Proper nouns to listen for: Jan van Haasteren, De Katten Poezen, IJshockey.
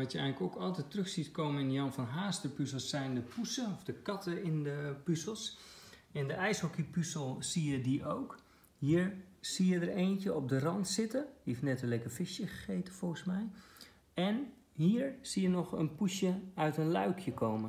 Wat je eigenlijk ook altijd terug ziet komen in Jan van Haasteren puzzels zijn de poesen of de katten in de puzzels. In de ijshockeypuzzel zie je die ook. Hier zie je er eentje op de rand zitten. Die heeft net een lekker visje gegeten volgens mij. En hier zie je nog een poesje uit een luikje komen.